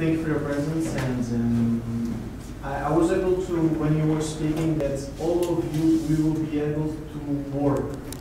thank you for your presence, and I was able to, when you were speaking, that all of you, we will be able to work